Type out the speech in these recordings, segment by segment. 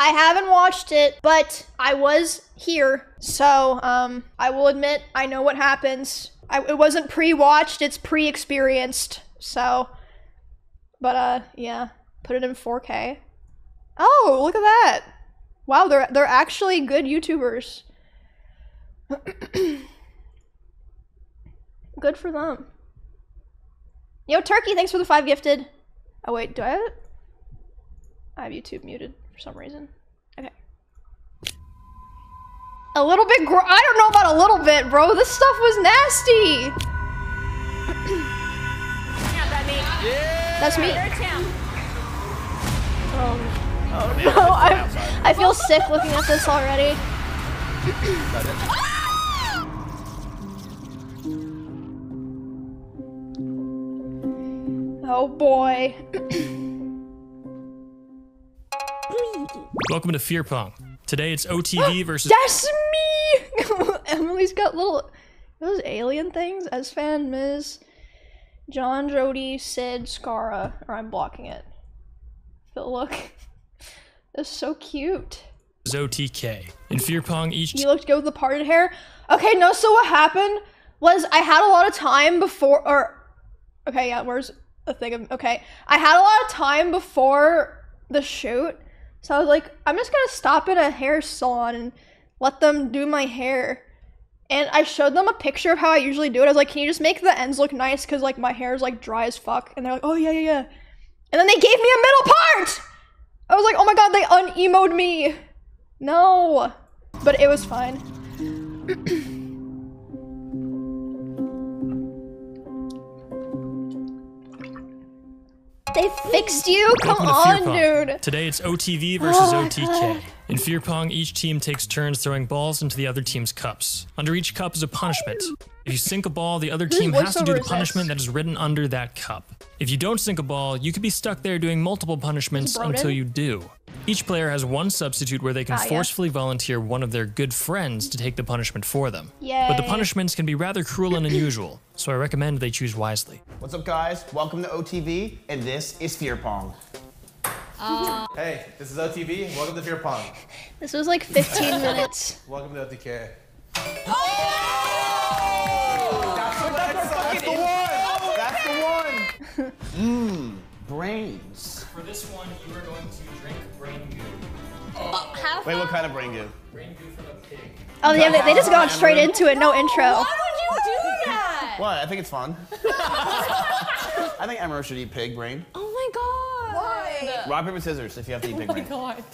I haven't watched it, but I was here, so I will admit I know what happens. It wasn't pre-watched, it's pre-experienced, so, but yeah, put it in 4K. Oh, look at that! Wow, they're actually good YouTubers. Good for them. Yo, Turkey, thanks for the 5 gifted. Oh wait, do I have it? I have YouTube muted for some reason. Okay. A little bit I don't know about a little bit, bro. This stuff was nasty. That's me. Oh no, I feel sick looking at this already. Oh boy. Welcome to Fear Pong. Today it's OTV versus— That's me! Emily's got little, those alien things? As fan, Ms. John, Jody, Sid, Skara, or I'm blocking it. But look, that's so cute. OTK. In Fear Pong, each— You looked good with the parted hair? Okay, no, so what happened was I had a lot of time before, or, okay, yeah, where's a thing of, okay. I had a lot of time before the shoot. So I was like, I'm just gonna stop at a hair salon and let them do my hair. And I showed them a picture of how I usually do it. I was like, can you just make the ends look nice? Cause like my hair is like dry as fuck. And they're like, oh yeah, yeah, yeah. And then they gave me a middle part! I was like, oh my God, they un-emo'd me. No, but it was fine. They fixed you? Come on, dude. Today it's OTV versus OTK. In Fear Pong, each team takes turns throwing balls into the other team's cups. Under each cup is a punishment. If you sink a ball, the other team has to do the punishment that is written under that cup. If you don't sink a ball, you could be stuck there doing multiple punishments until you do. Each player has one substitute where they can forcefully volunteer one of their good friends to take the punishment for them. But the punishments can be rather cruel and unusual, so I recommend they choose wisely. What's up, guys? Welcome to OTV, and this is Fear Pong. Hey, this is OTV. Welcome to Fear Pong. This was like 15 minutes. Welcome to OTK. Oh! That's the one! Brains. For this one, you are going to drink brain goo. Wait, what kind of brain goo? Brain goo from a pig. Oh yeah, they just got straight into it, no intro. Why would you do that? What? I think it's fun. I think Emiru should eat pig brain. Oh my God. Why? Rock, paper, scissors if you have to eat pig brain. Oh my God.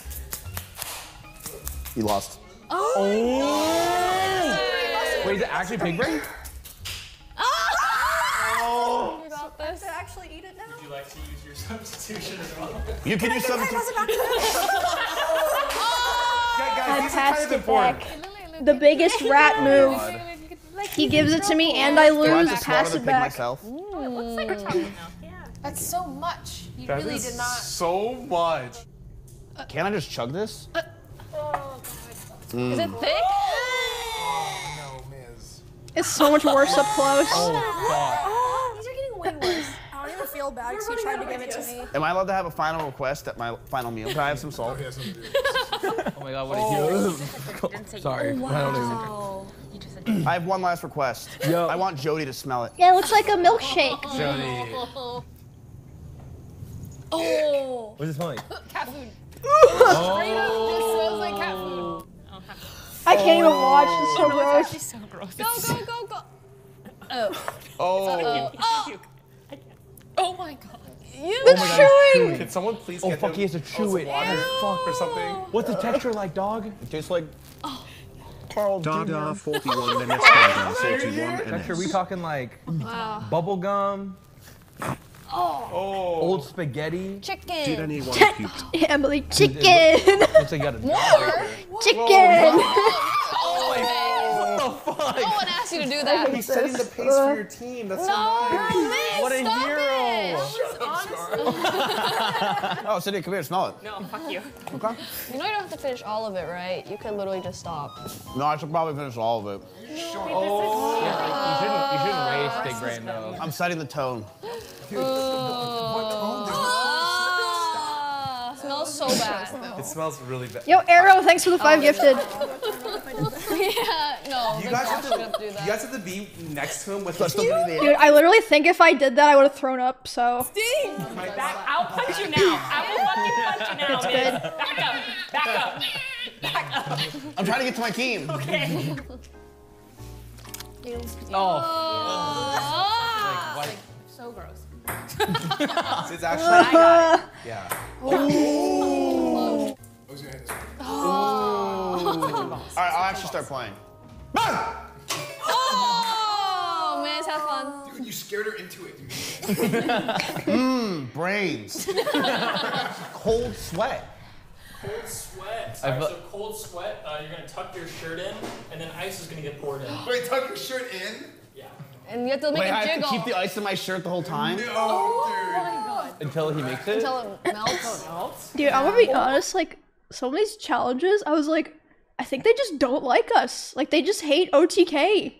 You lost. Oh. Wait, is it actually pig brain? This. To actually eat it now? Would you like to use your substitution as well? You can use substitution. Fantastic back. The biggest rat move. God. He gives it to me and I lose. Pass it back. Oh, it looks like we're talking now. Yeah. That's so much. You that really did not. So much. Can I just chug this? Oh, God. Is it thick? Oh, no, Miz. It's so much worse up close. Oh, God. Worse. I don't even feel bad because you tried to give it to me. Am I allowed to have a final request at my final meal? Can I have some salt? Oh my God, what a huge. Sorry. Wow. I have one last request. Yo. I want Jody to smell it. Yeah, it looks like a milkshake. Jody. Oh. What's it smelling? Cat food. Straight up, this smells like cat food. I can't even watch. It's so gross. It's so gross. Go, go, go, go. Oh. Oh. Oh my God. It's chewing! Can someone please get him? He has to chew it. Fuck, or something. What's the texture like, dog? It tastes like... Carl Dodger 41 minutes. 41 minutes. Are we talking like... Wow. Bubble gum? Old spaghetti? Chicken! Did anyone puke? Emily, chicken! Looks like you got a dog. Chicken! What the fuck? No one asked you to do that. He's setting the pace for your team. That's so nice. Liz, what a hero. Oh, Cindy, come here, smell it. No, fuck you. Okay. You know you don't have to finish all of it, right? You could literally just stop. No, I should probably finish all of it. Sure. Oh. You shouldn't waste big brain though. I'm setting the tone. Dude, what tone? Smells so bad. It smells really bad. Yo, Arrow, thanks for the 5 gifted. Yeah, no. You guys have to be next to him with us. Dude, I literally think if I did that, I would have thrown up, so. Steve! I'll punch you now. I will fucking punch you now, it's man. Good. Back up, back up, back up. I'm trying to get to my team. Okay. Oh. Like, so gross. It's actually. Yeah. Oh. I was gonna hit this one. Oh. All right, I'll actually start playing. Oh, Miz, have fun. Dude, you scared her into it. Mmm, brains. Cold sweat. Cold sweat. All right, so cold sweat. You're gonna tuck your shirt in, and then ice is gonna get poured in. Wait, tuck your shirt in? Yeah. And you have to make it jiggle. I have to keep the ice in my shirt the whole time? No, dude. Oh my god. Until he makes it? Until it melts. Dude, I'm gonna be honest, like, some of these challenges, I was like, I think they just don't like us. Like, they just hate OTK.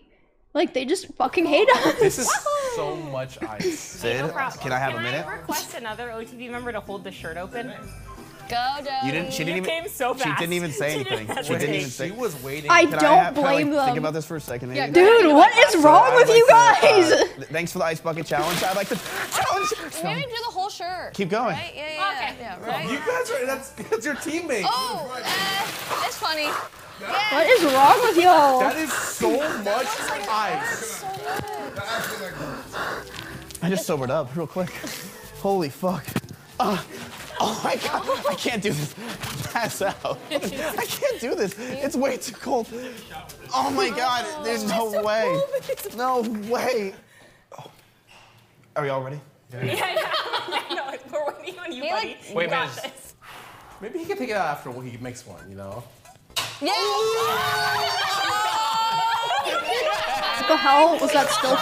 Like, they just fucking hate us. This is so much ice. Sid, no problem. Can I have a minute? Can I request another OTV member to hold the shirt open? Go, Joey. She didn't even say anything. She was waiting. I don't blame them. Think about this for a second. Maybe? Yeah, dude, what is wrong with you guys? Thanks for the ice bucket challenge. I'd like to challenge. Maybe do the whole shirt. Keep going. Right? Yeah, yeah, okay. Yeah, right? You guys are, that's your teammate. Oh, that's funny. Yeah. What is wrong with y'all? That is so much ice. I just sobered up real quick. Holy fuck. Oh my god, I can't do this. Pass out. I can't do this. It's way too cold. Oh my god, there's no way. No way. Oh. Are we all ready? Yeah, I know. We're waiting on you, buddy. Wait, man. Maybe he can take it out after he makes one, you know? Yeah! What the hell was that still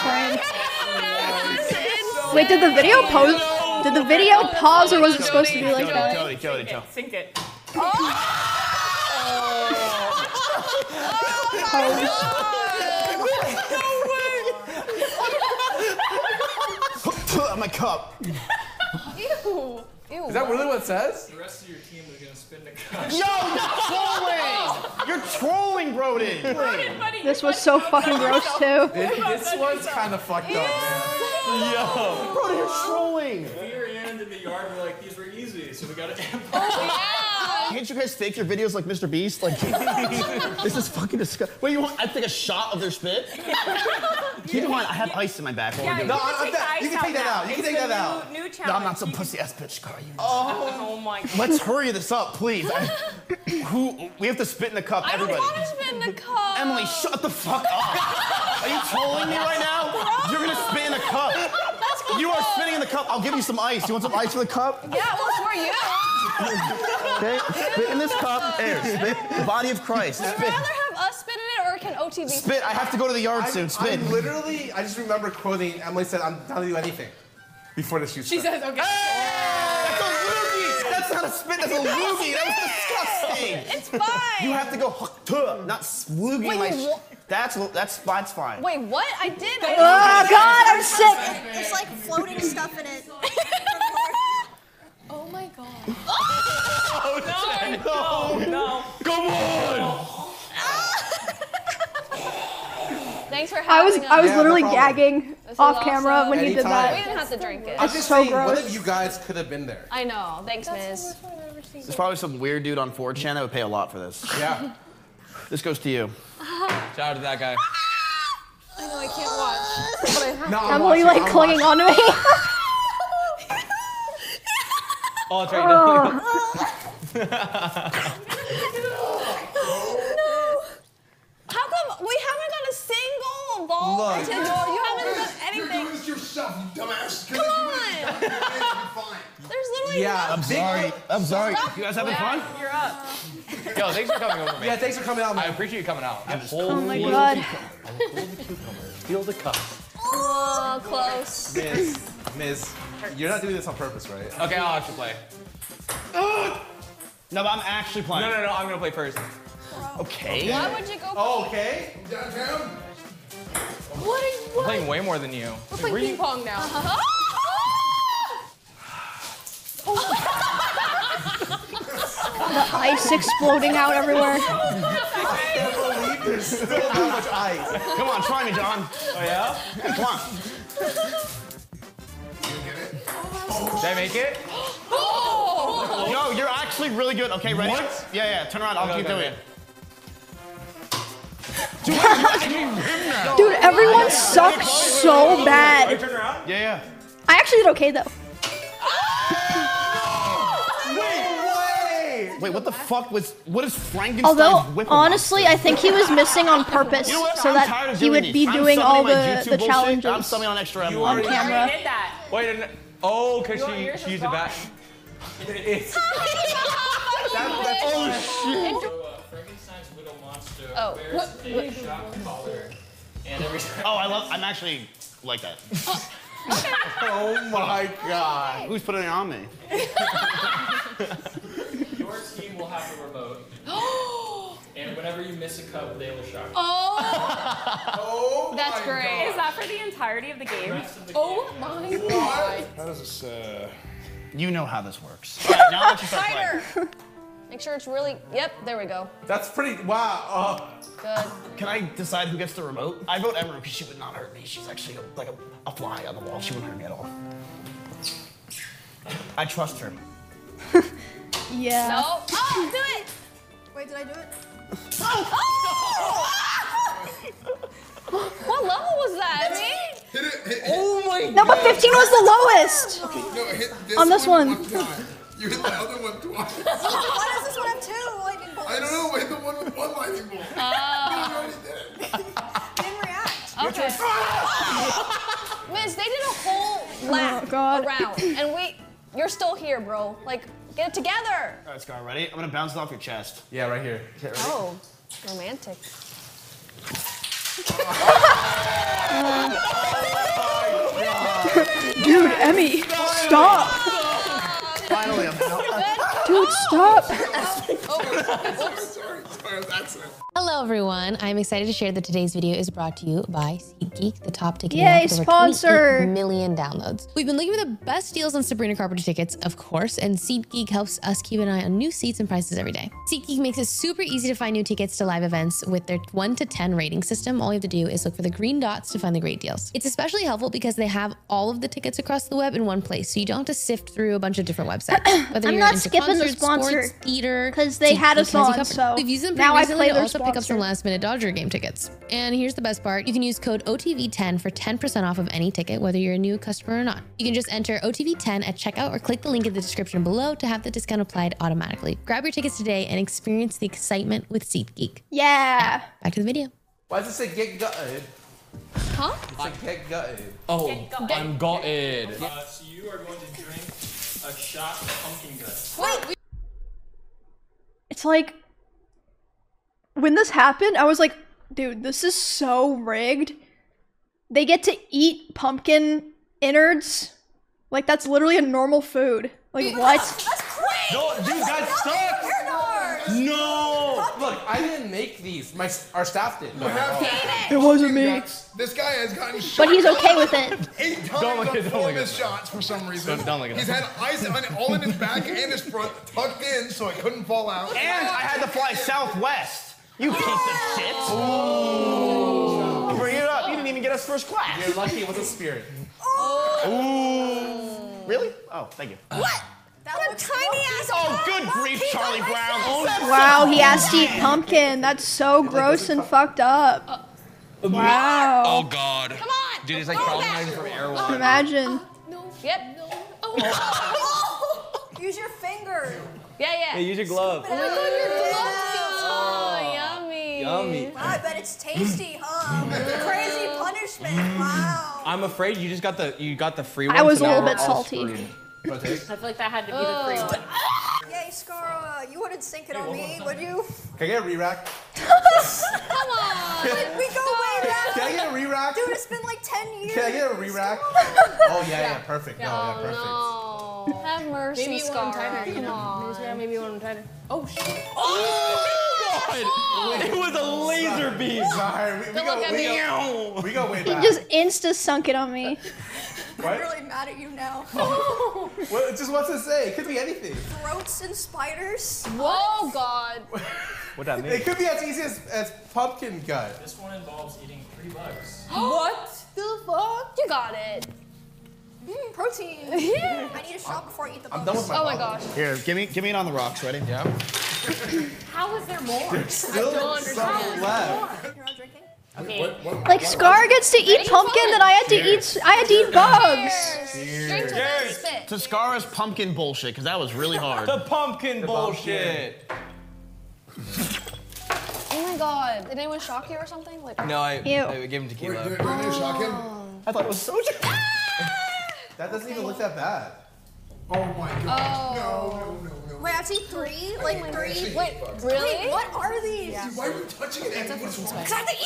framed? Wait, did the video pose? Did the video pause or was it supposed to be like that? Jody. Sink it. Oh! Oh my god! On my cup. Ew. Ew. Is that really what it says? The rest of your team is gonna spin the cup. Yo, you're trolling, Broden. This was so fucking gross too. This one's kind of fucked up, man. Yo, bro, you're trolling. We ran into the yard and we're like, these were easy, so we got to. Oh, yeah. Can't you guys fake your videos like Mr. Beast? Like, this is fucking disgusting. Wait, you want? I take a shot of their spit. Keep in mind, I have ice in my back. Yeah, no, you can take that out. You can take that out. New challenge. No, I'm not some pussy ass bitch, Carl. Oh my god. Let's hurry this up, please. We have to spit in the cup, everybody. I don't want to spit in the cup. Emily, shut the fuck up. Are you trolling me right now? You're gonna spit in the cup. You are spitting in the cup. I'll give you some ice. You want some ice for the cup? Yeah, well, it's for you. Okay, spit in this cup. Air, spit. The body of Christ. Would you rather have us spit in it or can OTV spit? I have to go to the yard soon. Spit. I just remember quoting Emily said, "I'm not gonna do anything before the shoot." She says, "Okay." That's a loogie. That's not a spit. That's a loogie. That was disgusting. It's fine. You have to go not loogie in my. That's fine. Wait, what? I did. Oh god, I'm sick. There's like floating stuff in it. Oh my god. Oh no, no, no. Come on. Thanks for having us. I was literally gagging off camera when you did that. We didn't have to drink it. I'm just saying, one of you guys could have been there. I know. Thanks, Miz. There's probably some weird dude on 4chan that would pay a lot for this. Yeah. This goes to you. Shout out to that guy. I know I can't watch, but I have to. Emily like clinging on to me. Oh, it's right now. No. How come we haven't done a single ball? Look, you haven't done anything. You're doing this yourself, you dumbass. Come on. There's literally nothing. I'm sorry. You guys having fun? You're up. Yo, thanks for coming over, man. Yeah, thanks for coming out, man. I appreciate you coming out. Oh my god. I will hold the cucumber. Feel the cup. Oh, close. Miz, you're not doing this on purpose, right? Okay, I'll actually play. No, but I'm actually playing. No, I'm gonna play first. Okay. Why would you go play? Oh, okay. Downtown? What? I'm playing way more than you. We're playing ping pong now. Oh my god. The ice exploding out everywhere. I can't believe there's still that much ice. Come on, try me, John. Oh, yeah? Yeah, come on. You get it? Did I make it? Oh! No, you're actually really good. Okay, ready? What? Yeah, yeah, turn around. I'll keep doing it. Dude, everyone sucks so bad. Wait, turn around? Yeah. I actually did okay, though. Wait, what the fuck was? What is Frankenstein's whip? Although, honestly, I think he was missing on purpose so that he would be doing all the challenges on camera. Wait, oh, because she's a bat. It's. Oh shit! Frankenstein's little monster wears a shock collar, and every time. Oh, I love. I'm actually like that. Oh my god! Who's putting it on me? Your team will have a remote, and whenever you miss a cup, they will shock you. Oh! That's great. God. Is that for the entirety of the game? Oh my god! How does this? You know how this works. All right, now let's start playing. Make sure it's really. Yep, there we go. That's pretty. Wow. Good. Can I decide who gets the remote? I vote Emiru because she would not hurt me. She's actually like a fly on the wall. She wouldn't hurt me at all. I trust her. Yeah. No. Oh, do it! Wait, did I do it? What level was that? Hit it. Oh my god. Number 15 was the lowest. Okay, no, hit this on this one. Time. You hit the other one twice. Why does this one have two lightning bolts? I don't know. I hit the one with one lightning bolt. Oh. I already did it. Didn't react. Okay. Miz, they did a whole lap around, and you're still here, bro. Like. Get it together! All right, Scar, ready? I'm gonna bounce it off your chest. Yeah, right here. Ready? Oh, romantic. Dude, Emmy, stop! Finally, I'm out. Dude, stop! Sorry, that's it. Hello, everyone. I'm excited to share that today's video is brought to you by SeatGeek, the top ticket app with over 28 million downloads. We've been looking for the best deals on Sabrina Carpenter tickets, of course, and SeatGeek helps us keep an eye on new seats and prices every day. SeatGeek makes it super easy to find new tickets to live events with their 1 to 10 rating system. All you have to do is look for the green dots to find the great deals. It's especially helpful because they have all of the tickets across the web in one place, so you don't have to sift through a bunch of different websites. I'm not skipping the sponsor, sports, theater, because they had us on, so we've used them now I play their sponsor. Pick up some last-minute Dodger game tickets. And here's the best part. You can use code OTV10 for 10% off of any ticket, whether you're a new customer or not. You can just enter OTV10 at checkout or click the link in the description below to have the discount applied automatically. Grab your tickets today and experience the excitement with SeatGeek. Yeah. Now, back to the video. Why does it say get gutted? Huh? It's like get gutted. Oh, I'm gutted. So you are going to drink a shot of pumpkin guts. Wait! It's like... When this happened, I was like, dude, this is so rigged. They get to eat pumpkin innards. Like, that's literally a normal food. Like, what? That's crazy! No, dude, that sucks! No! Look, I didn't make these. Our staff did. No. It wasn't me. This guy has gotten shot. But he's okay with it. 8 times, 4 missed shots for some reason. Don't look at he's had ice on it, all in his back and his front, tucked in so it couldn't fall out. And I had to fly southwest. You piece of shit! Oh. Bring it up! You didn't even get us first class. You're lucky it was a spirit. Oh. Ooh. Really? Oh, thank you. What? That what a tiny ass. Oh, good grief, Charlie Brown! Oh, wow, he has to eat pumpkin. That's so gross and fucked up. Wow. Oh God. Come on. Dude, he's like crawling from air. Imagine. No. Yep. No. Oh. Use your finger. Yeah. Use your glove. Oh my God, your glove. Yummy. Wow, I bet it's tasty, huh? Crazy punishment. Wow. I'm afraid you just got the free one. I was a little bit salty. I feel like that had to be the free one. Yay, Scar, you wouldn't sink it on me, would you? Can I get a re-rack? Come on. We go way back. Can I get a re-rack? Dude, it's been like 10 years. Can I get a re-rack? Oh yeah, perfect. No, perfect. No. Have mercy, maybe Scar. Come on. Maybe one tighter. Oh shit. Oh! God. It was a laser beam. Sorry, we go way back. He just insta sunk it on me. I'm really mad at you now. Oh. Well, just what's it say? It could be anything. Throats and spiders. Whoa, God. What'd that mean? It could be as easy as pumpkin gut. This one involves eating 3 bugs. What the fuck? You got it. Mm, protein. Yeah. I need a shot before I eat the bugs. I'm done with my Oh my gosh. Here, give me an on the rocks. Ready? Yeah. How is there more? There's still some left. You're all drinking? Okay. Like Scar gets to eat pumpkin, then I had to eat bugs. Cheers. Cheers. To Scar's pumpkin bullshit, because that was really hard. The pumpkin bullshit. Oh my God! Did anyone shock you or something? Like no, I gave him tequila. Did anyone shock him? I thought it was so. That doesn't even look that bad. Oh my God! Oh. No, no, no. Wait, I have to eat 3? Like 3? Wait, really? Wait, what are these? Yeah. Dude, why are you touching it? Because I have to eat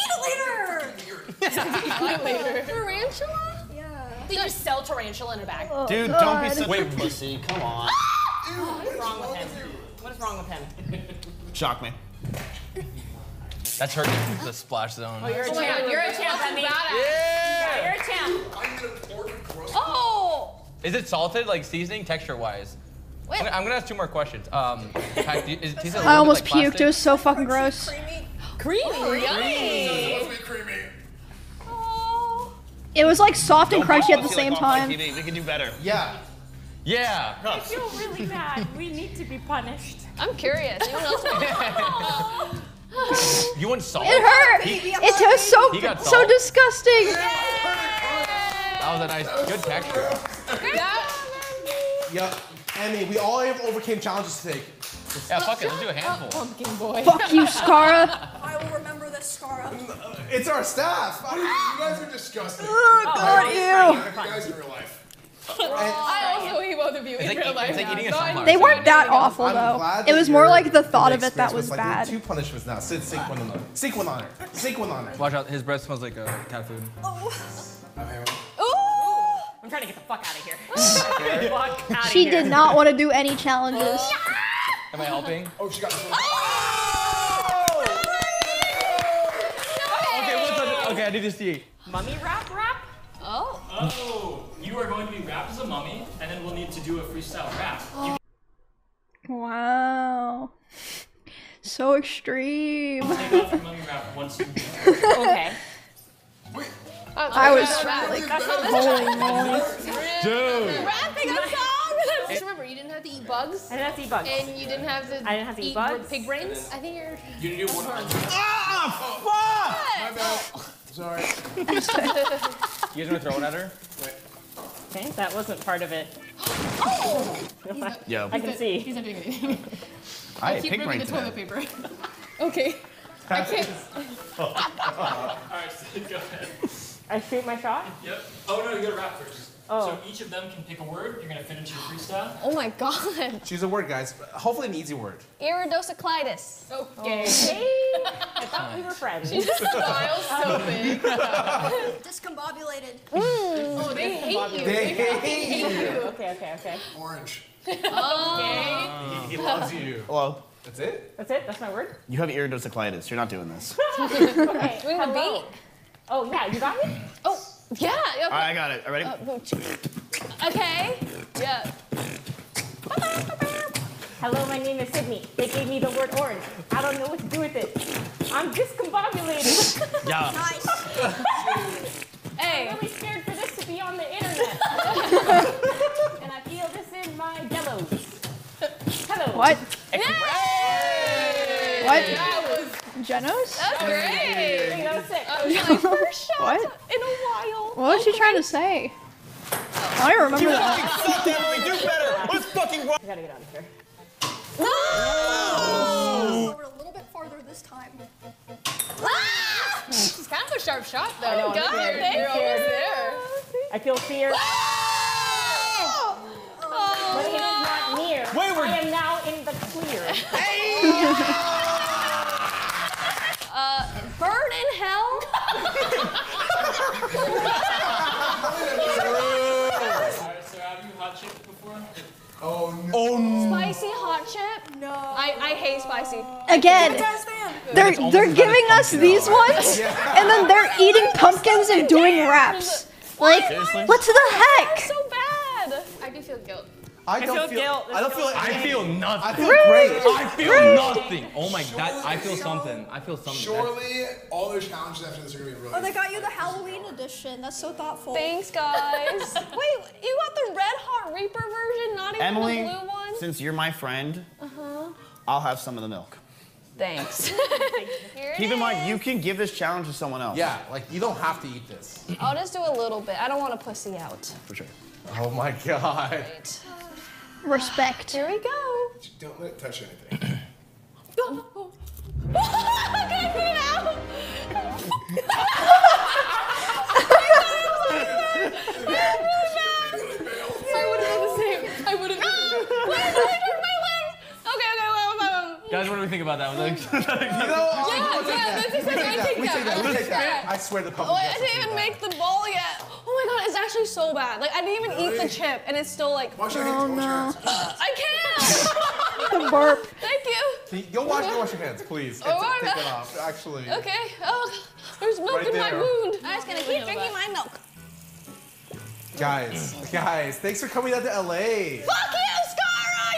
it later! Tarantula? Yeah. They just sell tarantula in a bag. Oh, dude, God. Don't be such a pussy. Come on. Ew, what is wrong with him? Shock me. That's her the splash zone. Oh, you're a champ. You're a champ, honey. Yeah, you're a champ. I'm going to order crust. Oh! Is it salted, like seasoning, texture-wise? Wait. I'm gonna ask 2 more questions. I almost puked. Plastic? It was so fucking gross. Creamy. Yummy. Oh. It was like soft and crunchy at the same time. TV. We can do better. Yeah. Yeah. I feel really bad. We need to be punished. I'm curious. Anyone else? You want salt? It hurt. It tastes so disgusting. Yay. That was a nice, good texture. Yep. I mean, we all have overcame challenges today. Yeah, fuck it, let's do a handful. Pumpkin boy. Fuck you, Scara. I will remember this, Scara. It's our staff. You guys are disgusting. Oh, God, ew. You guys in real life. I also hate both of you in real life. They weren't that awful, though. It was more like the thought of it that was bad. 2 punishments now. Seek one honor. Seek one honor. Seek one honor. Watch out, his breath smells like cat food. I'm trying to get the fuck out of here. She did not want to do any challenges. Am I helping? Oh, she got the okay, what's okay, I need to see. Mummy wrap? Oh. Oh, you are going to be wrapped as a mummy, and then we'll need to do a freestyle wrap. Oh. Wow. So extreme. Mummy wrap once you okay. Wait. I was like, dude. Wrapping up song. Just remember, you didn't have to eat bugs. I didn't have to eat bugs. And you didn't have to. I didn't have to eat bugs. Pig brains. I think you're. You didn't do one. Ah! Fuck! My bad. Sorry. You guys wanna throw it at her? Wait. Okay, that wasn't part of it. Oh! Yo. I can see. He's not doing anything. I keep ripping the toilet paper. Okay. I can't. All right, so go ahead. I shoot my shot? Yep. Oh, no, you gotta rap first. Oh. So each of them can pick a word. You're gonna finish your freestyle. Oh my God. Choose a word, guys. Hopefully an easy word. Iridocyclitis. Okay. I thought we were friends. She just smiles so big. Discombobulated. Ooh, oh, they hate you. They hate you. Okay. Orange. Oh. Okay. He loves you. Hello. That's it? That's my word? You have iridocyclitis. You're not doing this. Okay. We have a beat. Oh, yeah, you got it? Oh, yeah. Okay. All right, I got it. All right, okay. Yeah. Hello, my name is Sydney. They gave me the word orange. I don't know what to do with it. I'm discombobulated. Yeah. Nice. Hey. I'm really scared for this to be on the internet. And I feel this in my yellows. Hello. What? Yay! What? That was Genos? That's great. That was sick. My first shot in a while. What was she trying to say? I don't remember that. Do better. What's fucking wrong? I gotta get out of here. Oh! We're a little bit farther this time. Ah! It's kind of a sharp shot, though. I know, God, they're always there. I feel fear. But it is not near. Wait, I am now in the clear. Hey! Burn in hell? Alright, so have you hot chips before? Oh no. Spicy hot chip? No. I hate spicy. Again, they're giving us these ones, and then they're eating pumpkins and doing wraps. Like, seriously? What the heck? So bad. I do feel guilt. I don't feel guilt. I don't feel anything. I feel nothing. I feel great. I feel nothing. Oh my god, I feel something. I feel something. Surely all their challenges after this are gonna be really. Oh, they got you the Halloween edition. That's so thoughtful. Thanks, guys. Wait, you got the Red Hot Reaper version, not even Emily, the blue one? Since you're my friend, I'll have some of the milk. Thanks. Keep in mind, you can give this challenge to someone else. Yeah, like you don't have to eat this. I'll just do a little bit. I don't want to pussy out. For sure. Oh my god. Right. Respect. Here we go. Don't let it touch anything. Oh. Can I put it out? I thought it was like that. That was really bad. I would have been the same. I would have been. Why did I turn my legs? Okay, okay, well, guys, what do we think about that? Yeah, that's exactly. I take that. I swear the public. I didn't even make the ball yet. Oh my god, it's actually so bad. Like, I didn't even eat the chip, and it's still like. Wash your hands. Oh, no. I can't. The burp. Thank you. Go wash your hands, please. Oh, take it off, actually. Okay. Oh, there's milk in my wound. I'm just gonna keep drinking my milk. Guys, thanks for coming out to LA. Fuck you, Skara.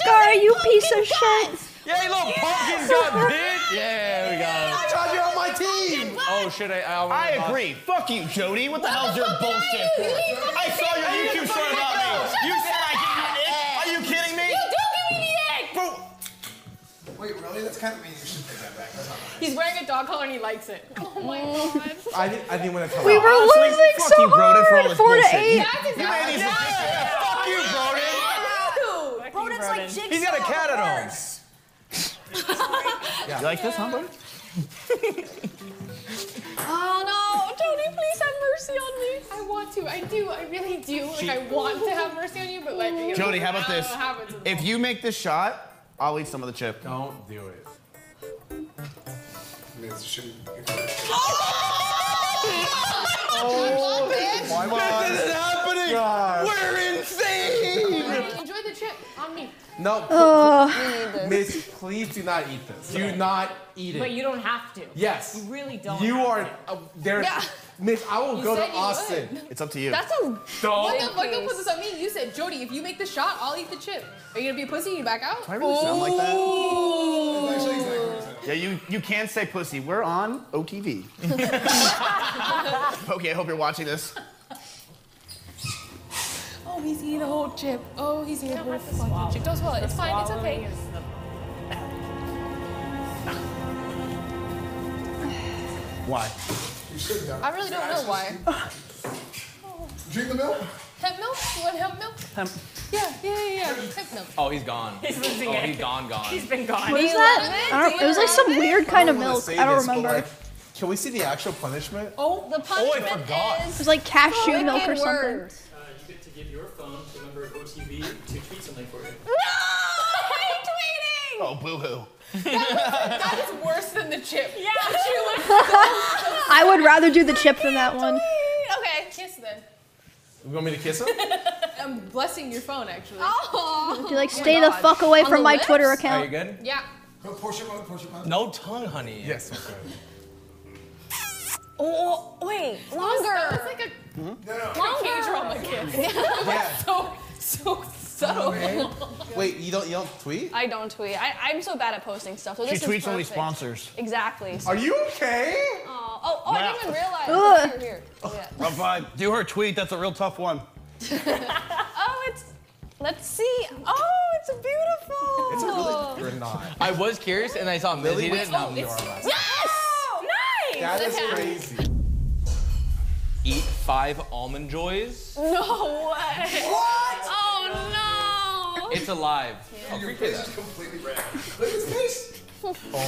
Skara, you piece of shit. Yeah, you little pumpkin gut bitch. Yeah, we got it. Dodger on my team. Oh shit, I agree. Fuck you, Jody. What the hell's your bullshit for? I saw your YouTube show about me. You said I give you an egg. Are you kidding me? You do give me the egg. Bro. Wait, really? That's kind of mean. You should take that back. That's not nice. He's wearing a dog collar and he likes it. Oh my god. I didn't want to come out. We were losing so hard. 4-8. You made these ridiculous. Fuck you, Broden. Broden's like jigsaw. He's got a cat at home. You like this, huh, buddy? Oh no, Tony, please have mercy on me. I want to, I do, I really do. Like, I want to have mercy on you, but like. You know, Jody, how about this? If you make this shot, I'll eat some of the chip. Don't do it. Oh, this is happening. God. We're insane. Enjoy the chip on me. No, Miss, please do not eat this. Do not eat it. But you don't have to. Yes. You really don't. You are there. Yeah. Miss, I will go to Austin. Would. It's up to you. That's a. What the fuck? Don't put this on me. You said, Jody, if you make the shot, I'll eat the chip. Are you gonna be a pussy? You back out? Do I really sound like that? That's actually exactly what I said. Yeah, you can say pussy. We're on OTV. Okay, I hope you're watching this. Oh, he's eating a whole chip. Oh, he's eating a whole fucking chip. Go swallow it. It's fine. It's okay. Why? I really don't know why. Drink the milk? Hemp milk? You want hemp milk? Hemp. Yeah. Hemp milk. Oh, he's gone. He's losing it. He's gone. He's been gone. What is that? I don't, it was like some weird kind of milk. I don't remember. Can we see the actual punishment? Oh, the punishment is... Oh, I forgot. It was like cashew milk or something. Give your phone to a member of OTV to tweet something for you. No! I'm tweeting! Oh, boo-hoo. That is worse than the chip. Yeah. I would rather do the chip than that one. Okay, kiss then. You want me to kiss him? I'm blessing your phone, actually. Oh! You like, stay the fuck away from my Twitter account. Are you good? Yeah. Go push your phone. No tongue, honey. Yes, okay. Oh, wait, longer. It's like a longer cage kiss. Yeah. So subtle. Okay. Wait, you don't tweet? I don't tweet. I'm so bad at posting stuff. So this she tweets only sponsors. Exactly. So. Are you okay? Oh, yeah. I didn't even realize you were here. Rough vibe. Do her tweet. That's a real tough one. Let's see. Oh, it's beautiful. It's a really. You're not. I was curious, and I saw Millie did it. Now you are. Yes. That is crazy. Eat 5 almond joys? No way. What? Oh no. It's alive. Yeah. Your face is completely red. Look at his face. Oh my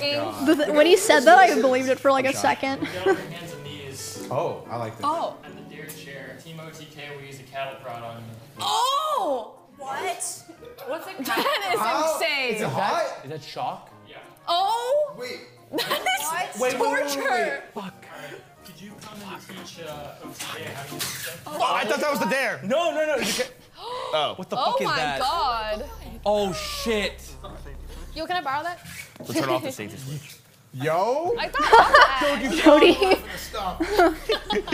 god. When he said that, I believed it for like a second. Down on your hands and knees. Oh, I like that. Oh. And the deer chair. Team OTK will use a cattle prod on you. Oh! What? What's it? That is insane. Is it hot? Is that shock? Yeah. Oh! Wait. That is torture! Fuck. Could you come and teach OTK how to use it? Oh, I thought that was the dare. No. Oh. What the fuck is that? Oh my god. Oh shit. Yo, can I borrow that? Let's turn off the safety switch. Yo? I thought you Jody. Stop. You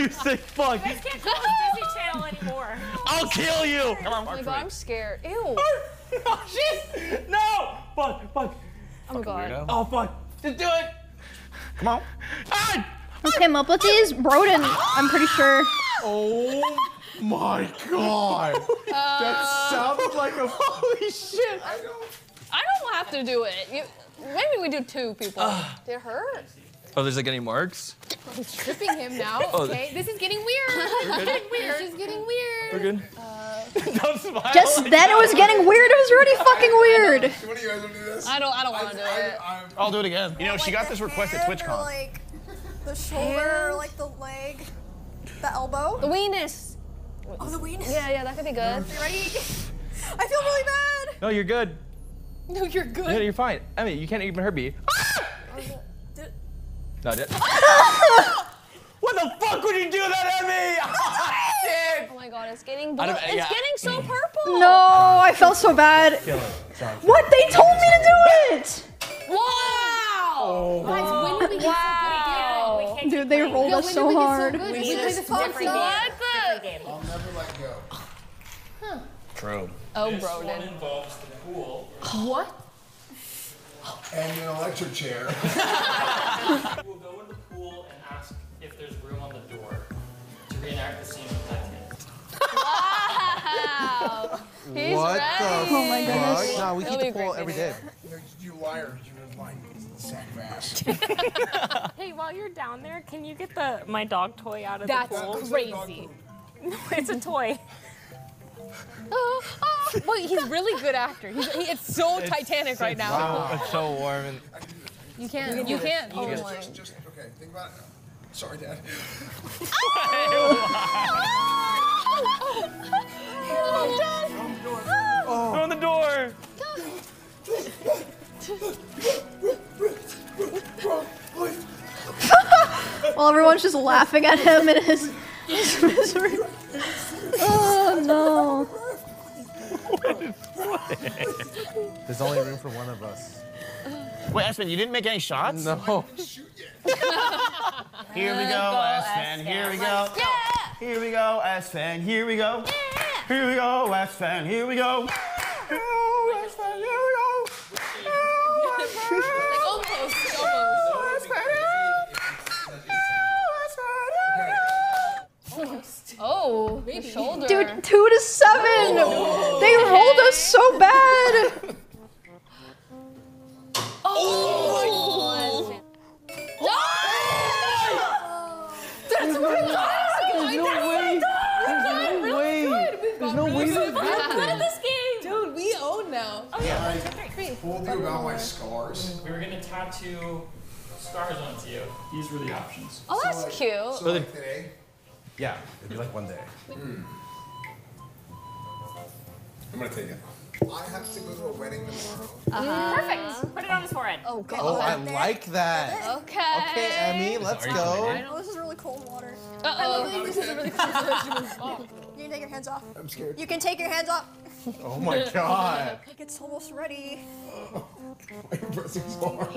say fuck. You guys can't call it Disney Channel anymore. I'll kill you. Come on, oh my God, I'm scared. Ew. No, shit. No. Fuck, fuck. Oh my God. Weirdo. Oh, fuck. Just do it. Come on. Ah! Okay, Muppets is Broden, I'm pretty sure. Oh my God. That sounds like a holy shit. I don't have to do it. Maybe we do two people. Did it hurt? Oh, there's like any marks? I'm stripping him now. Okay, this is getting weird. This is getting weird. We're good. Don't smile. Just like that it was getting weird. It was already fucking weird. What do you guys want to do this? I don't want to do it. I'll do it again. You know, she got this request at TwitchCon. Like the shoulder, like the leg, the elbow. The weenus. Oh, the weenus. Yeah, yeah, that could be good. Are you ready? I feel really bad. No, you're good. No, you're good. Yeah, you're fine. I mean, you can't even hurt me. No, I did. What the fuck would you do that at me? Oh my God, it's getting blue. It's getting so purple. No, I felt so bad. What? They told me to do it. Wow. Oh. Guys, when do we get so good? Dude, they rolled us so hard. We need this different game. I'll never let go. Huh. True. Oh, this one involves the pool. What? And an electric chair. We'll go in the pool and ask if there's room on the door to reenact the scene with Titanic. Wow! He's what ready. The oh my goodness. No, we keep the pool every day. You liar. You're a lying sack of ass. Hey, while you're down there, can you get my dog toy out of the pool? That's crazy. No, it's a toy. Well, he's really good actor. It's so Titanic right now. Wow. It's so warm. And you can't. Oh, just okay. Think about it. Sorry, Dad. Oh, Dad! Go in the door. Well, everyone's just laughing at him and his misery. Oh no. There's only room for one of us. Wait, Espen, you didn't make any shots? No. Here we go, Espen. Here we go. Here we go, Espen. Here we go. Here we go, Espen. Here we go. Here we go. Like almost. Oh, maybe. Shoulder. Dude, 2 to 7. Oh. They rolled us so bad. Oh, my God. Oh. That's what it does. There's no way. I'm good at this game. Dude, we own now. Oh, yeah. We'll do about my scars. We were going to tattoo scars onto you. These were the options. Oh, that's cute. So like today. Yeah, it'd be like one day. Mm. I'm gonna take it. I have to go to a wedding tomorrow. Perfect. Put it on his forehead. Oh God. Oh, I like that. Okay. Okay, Emmy, let's go. I know this is really cold water. I this is really cold water. You can take your hands off. I'm scared. You can take your hands off. Oh my God. It's almost ready. I'm pressing so hard.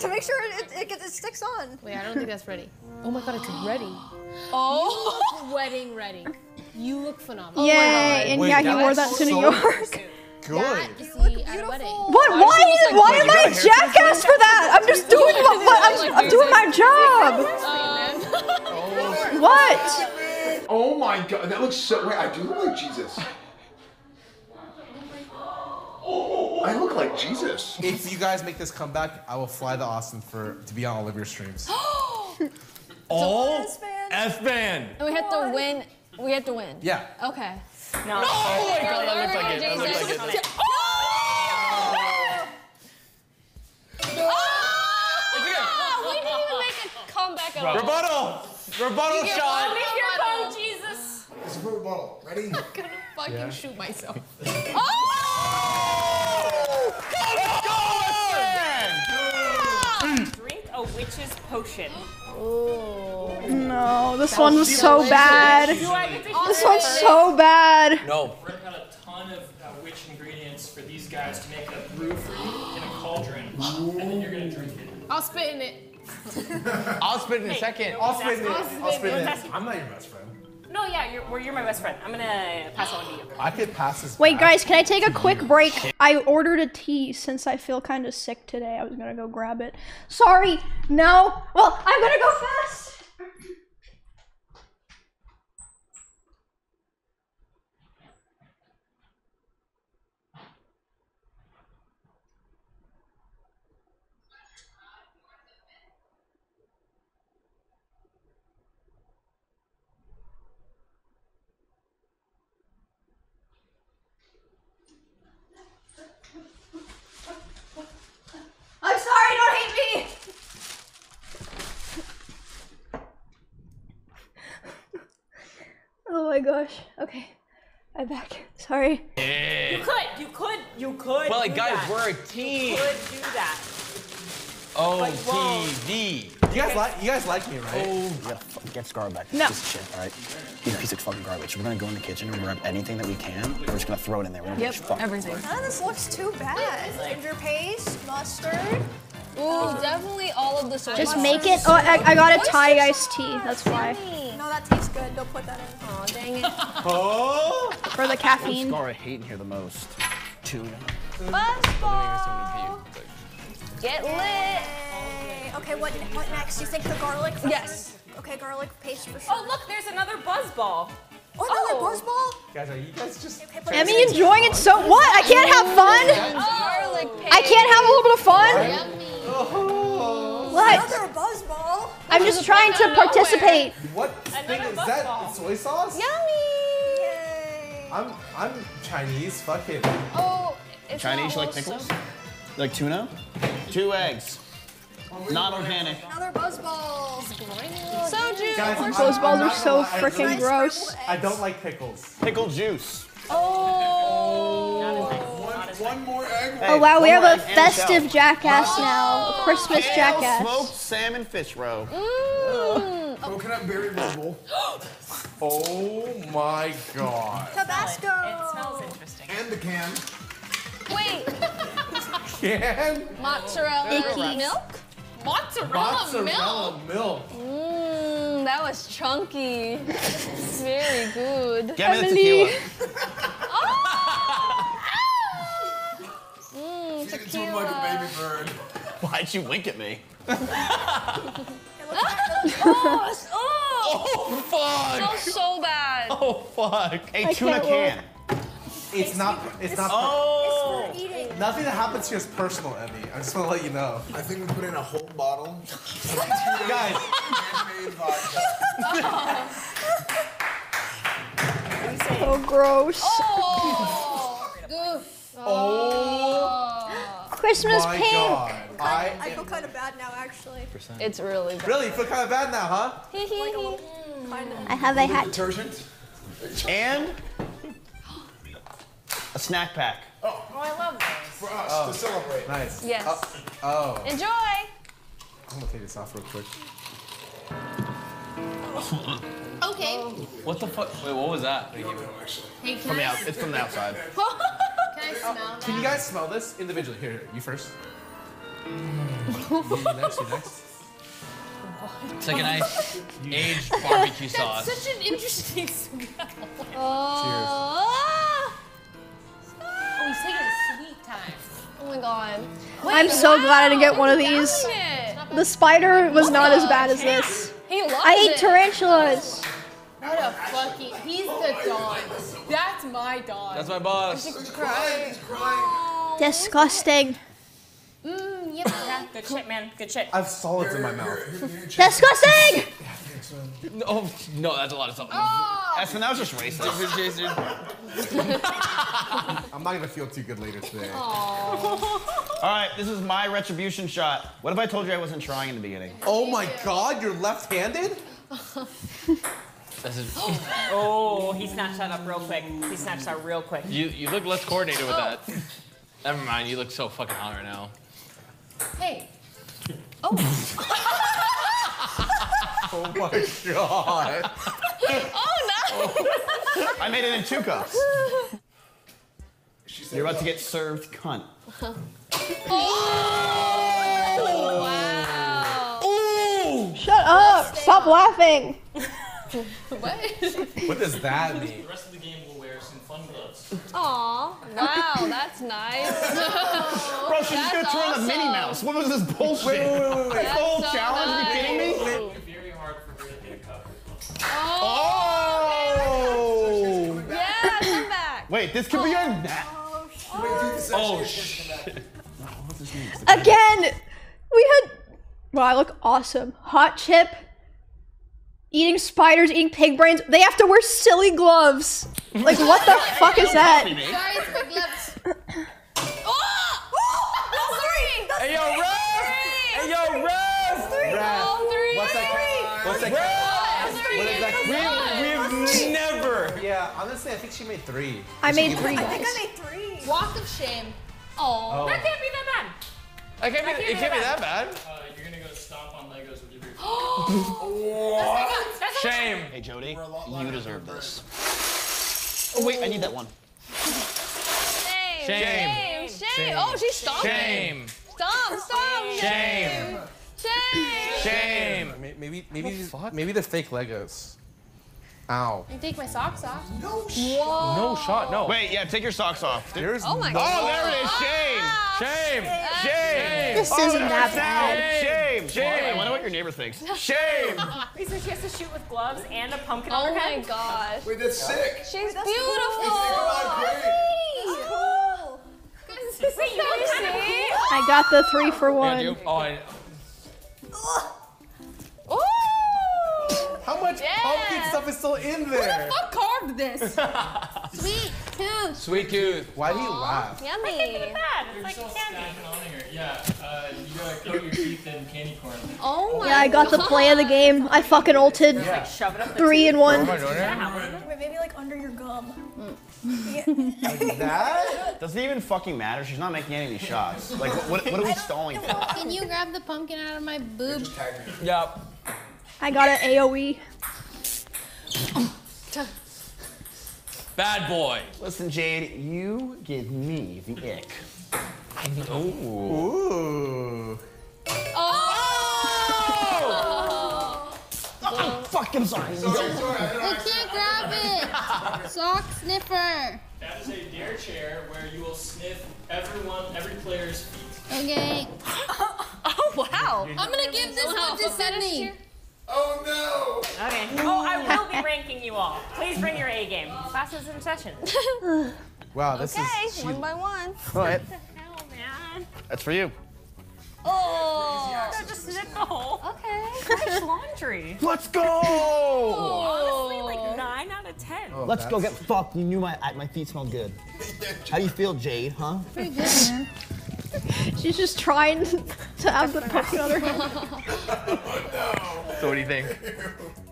To make sure it sticks on. Wait, I don't think that's ready. Oh my God, it's ready. Oh, you look wedding ready. You look phenomenal. Yay, and yeah, he wore that to New York. Good. You look beautiful. What? Why am I a jackass for that? I'm just doing I'm doing my job. What? Oh my God, that looks so. Wait, I do look like Jesus. I look like Jesus. If you guys make this comeback, I will fly to Austin to be on all of your streams. All F-band. And we have to win. We have to win. Yeah. Okay. No. Oh my God, that looks like it. That looks like it. Oh! Oh! We didn't even make a comeback. Rebuttal. Rebuttal shot. Rebuttal, Jesus. It's a rebuttal. Ready? I'm gonna fucking shoot myself. Oh! Go, Espen! Drink a witch's potion. Oh. No, this one was so bad. This one's so bad. No. Bring out a ton of witch ingredients for these guys to make a brew for you in a cauldron, and then you're gonna drink it. I'll spit in it. I'll split in a second. I'll split in. I'm not your best friend. No, yeah, you're my best friend. I'm gonna pass on to you. I could pass this. Wait, guys, can I take a quick break? I ordered a tea since I feel kind of sick today. I was gonna go grab it. Sorry, no. Well, I'm gonna go fast. Oh my gosh. Okay. I'm back. Sorry. Yeah. You could. Well, like, guys, we're a team. You could do that. OTV. You guys like me, right? Oh, yeah. Get Scar back. No. Just shit, all right? He's a piece of fucking garbage. We're gonna go in the kitchen and grab anything that we can. We're just gonna throw it in there. We're gonna everything. None of this looks too bad. Ginger paste, mustard. Ooh, definitely all of the sauce. Just make it. Oh, I got a Thai iced tea. That's why. No, that tastes good. Don't put that in. Oh, dang it. Oh! For the caffeine. What's Scar hating here the most? Tuna. Buzzball! Get lit! Okay, what next? You think the garlic? Flavor? Yes. Okay, garlic paste for sure. Oh, look, there's another buzzball. Oh, another buzzball? Guys, are you guys just... Emmy enjoying it so... What? I can't have fun? Oh, garlic paste. I can't have a little bit of fun? Yummy. Oh. What? Another buzzball? I'm just trying to participate. What thing is that? Soy sauce? Yummy! Yay! I'm Chinese. Fuck it. Oh, it's Chinese. You like pickles? Like tuna? 2 eggs. Not organic. Another buzzball. Soju. Guys, buzzballs are so freaking gross. I don't like pickles. Pickle juice. Oh. One more egg. Hey, oh wow, we have a festive jackass now. A Christmas jackass. Smoked salmon fish roe. Mm. Coconut berry bubble. Oh my god. Tabasco. It smells interesting. And the can. Wait. Can? Mozzarella milk? Mozzarella milk. Mmm, that was chunky. Very good. Get me the tequila. Tequila. Like a baby bird. Why'd you wink at me? Oh, fuck! It smells so bad. Oh, fuck. A tuna can. It's not. Oh. Nothing that happens here is personal, Emmy. I just want to let you know. I think we put in a whole bottle. Guys. Handmade vodka. So gross. Oh. Goof. Oh. Christmas pink. God. I feel kind of bad now, actually. It's really bad. Really? You feel kind of bad now, huh? Like a little, kind of. I have a hat. Detergent. And a snack pack. Oh, I love this. For us to celebrate. Nice. Yes. Oh. Enjoy. I'm going to take this off real quick. Okay. What the fuck? Wait, what was that? Hey, it's from the outside. Can I smell that? Can you guys smell this individually? Here, you first. You next. It's like a nice aged barbecue sauce. That's such an interesting smell. Cheers. Oh, he's taking a sweet time. Oh my god. Wait, I'm so glad I didn't get one of these. The spider was not as bad as this. I ate tarantulas. What a fucking, he's the Don. That's my Don. That's my boss. He's crying. He's crying. Disgusting. Mmm, yeah. Good shit, man. Good shit. I have solids in my mouth. Disgusting! Oh, no, that's a lot of something. That's when I was just racist. I'm not gonna feel too good later today. Aww. All right, this is my retribution shot. What if I told you I wasn't trying in the beginning? Oh my god, you're left-handed? Oh, he snatched that up real quick. He snatched that real quick. You look less coordinated with that. Never mind, you look so fucking hot right now. Hey. Oh. Oh my god. Oh no. I made it in 2 cups. You're about to get served, cunt. Oh. Wow. Ooh. Stop! Stop laughing! What does that mean? The rest of the game will wear some fun gloves. Aw, wow, that's nice. Bro, she just gonna turn the Minnie Mouse. What was this bullshit? Wait. This whole challenge? Nice. Are you kidding me? It'll be very hard for her to get a cup. Oh! Yeah, come back. Wait, this could be your nap. Oh, shit. Again, we had. Wow, I look awesome. Hot chip. Eating spiders, eating pig brains. They have to wear silly gloves. Like, what the fuck is that? Sorry, Hey, yo, Rev! Hey, yo, Rev! All three! What's that? We've never. Yeah, honestly, I think she made three. I think I made three. Walk of shame. Oh. That can't be that bad. It can't be that bad. You're gonna go stomp on Legos with your beard. Oh. Shame. Hey, Jody, you deserve this. Oh, wait, I need that one. Shame. Shame. Shame. Oh, she's stomping. Shame. Stomp. Stomp. Shame. Shame. Shame. Maybe they're fake Legos. Ow. You take my socks off? No shot. No shot, no. Wait, yeah, take your socks off. There's oh, there it is. Shame. Shame. Shame. This isn't that bad. Shame. Shame. I wonder what your neighbor thinks. Shame. Lisa, she has to shoot with gloves and a pumpkin on her head. Oh my gosh. Wait, that's sick. She's beautiful. Oh, great. Wait, you want to see? I got the 3 for 1. How much pumpkin stuff is still in there? Who the fuck carved this? Sweet tooth. Sweet tooth. Why do you laugh? Yummy. I think it's bad. It's like candy. Yeah, you gotta coat your teeth in candy corn. Oh my god. Yeah, I got the play of the game. I fucking ulted. Yeah. Like, shove it up 3 in 1. What am I doing here? Wait, maybe like under your gum. Mm. Like that? Doesn't even fucking matter. She's not making any of these shots. Like, what are we stalling for? Can you grab the pumpkin out of my boob? Yep. I got an AoE. Bad boy. Listen, Jade, you give me the ick. Ooh. Oh! Oh! Oh, fuck, I'm sorry. You can't grab it. Sock sniffer. That is a dare chair where you will sniff every player's feet. Okay. Oh, wow. I'm gonna give this one to Sydney. Oh no! Okay. Oh, I will be ranking you all. Please bring your A game. Class is in session. Wow, this is. Okay, 1 by 1. All right. What the hell, man? That's for you. Oh! No, just snip the hole. Okay. Fresh laundry. Let's go! Honestly, like 9 out of 10. Oh, let's go get fucked. You knew my feet smelled good. How do you feel, Jade? Huh? Pretty good, man. She's just trying to have the pumpkin on her hand. So what do you think?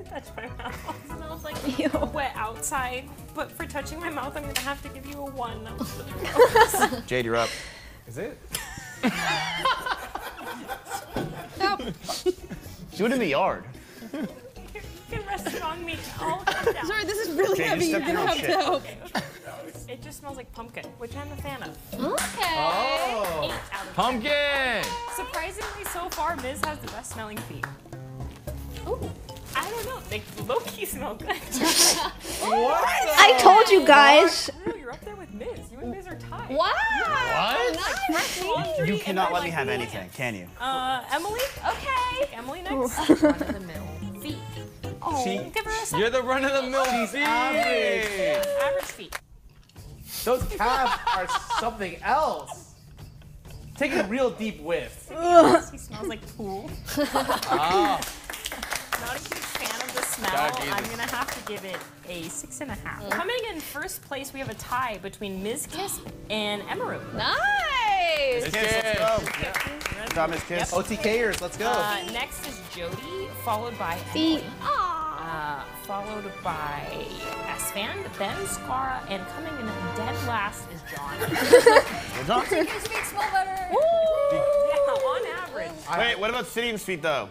Touch my mouth. It smells like wet outside, but for touching my mouth, I'm gonna have to give you a 1. Jade, you're up. Is it? Help. Do it in the yard. You can rest it on me. I'll come down. Sorry, this is really heavy. You have to help. It just smells like pumpkin, which I'm a fan of. Okay. Oh. 8 out of 10. Pumpkin! Surprisingly, so far, Miz has the best smelling feet. Ooh. I don't know. They low-key smell good. What? I told you guys. No, you're up there with Miz. You and Miz are tied. Wow. What? Nice. You cannot let me have anything, can you? Emily? Okay. Emily next. Run of the mill feet. Oh, give her a second. You're the run of the mill feet. Average feet. Those calves are something else. Take a real deep whiff. He smells like pool. Not a huge fan of the smell. I'm going to have to give it a 6.5. Coming in first place, we have a tie between Ms. Kiss and Emiru. Nice! Ms. Kiss, let's go. Yeah. Got Ms. Kiss. Yep. OTKers, let's go. Next is Jody, followed by Emily. Followed by Asfand, then Squara, and coming in dead last is John. John? His feet smell better. Ooh. Yeah, on average. Wait, what about Sidine's feet though?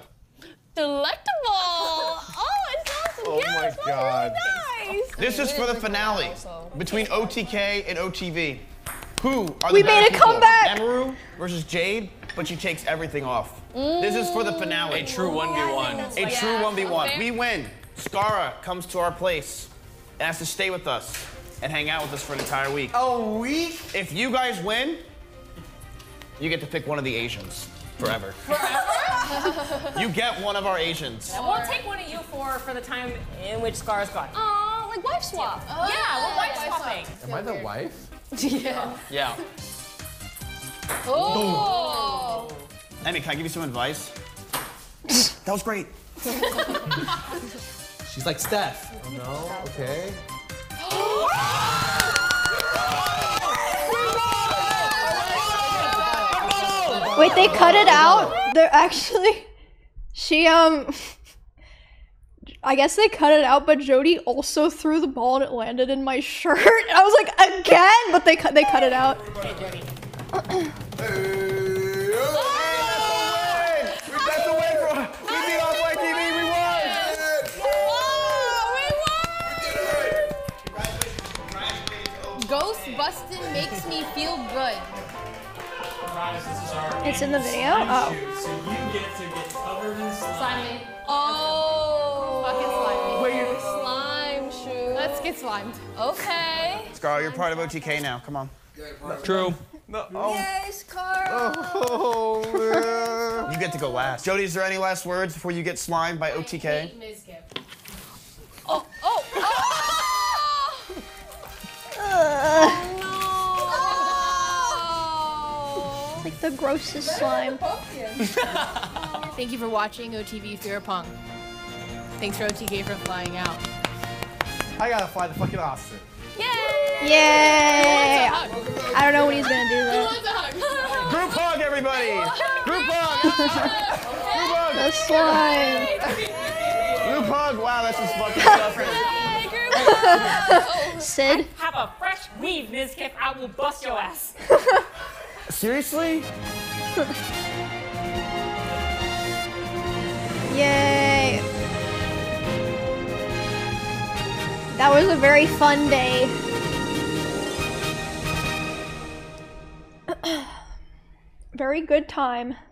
Delectable. Oh, it's awesome. Oh yeah, my God. Really nice. This is for the finale between OTK and OTV. Who are the bad people? Comeback! Emiru versus Jade, but she takes everything off. Mm. This is for the finale. A true 1v1. A true 1v1. Okay. We win. Skara comes to our place and has to stay with us and hang out with us for an entire week. A week? If you guys win, you get to pick one of the Asians forever. Forever? You get one of our Asians. And we'll take one of you for the time in which Skara's gone. Oh, like wife swap. Oh. Yeah, we're wife swapping. Am I the wife? Yeah. Yeah. Oh. Amy, can I give you some advice? That was great. She's like Steph. Oh, no. Okay. Wait, they cut it out? They're actually. I guess they cut it out, but Jody also threw the ball and it landed in my shirt. And I was like, again, but they cut it out. Hey, Jody. Hey, oh, that's a win for us. We beat OTV. We won. We won. Ghost busting makes me feel good. It's in the video. Oh. So you get to get covered in slime. Oh. Fucking slime. Where slime shoes. Let's get slimed. Okay. Scar, you're part of OTK now. Come on. True. No. Oh. Yes, Carl. Oh, man. You get to go last. Jody, is there any last words before you get slimed by OTK? Oh, oh, oh! Oh, no! It's like the grossest slime. Thank you for watching OTV Fear Pong. Thanks for OTK for flying out. I gotta fly the fucking officer. Yay! Yay! I don't know what he's gonna do though. Group hug, everybody! Group hug! Group hug! That's slime. Group hug! Wow, that's just fucking stuff. Sid? I have a fresh weave, Ms. Kip. I will bust your ass. Seriously? Yay! That was a very fun day. Very good time.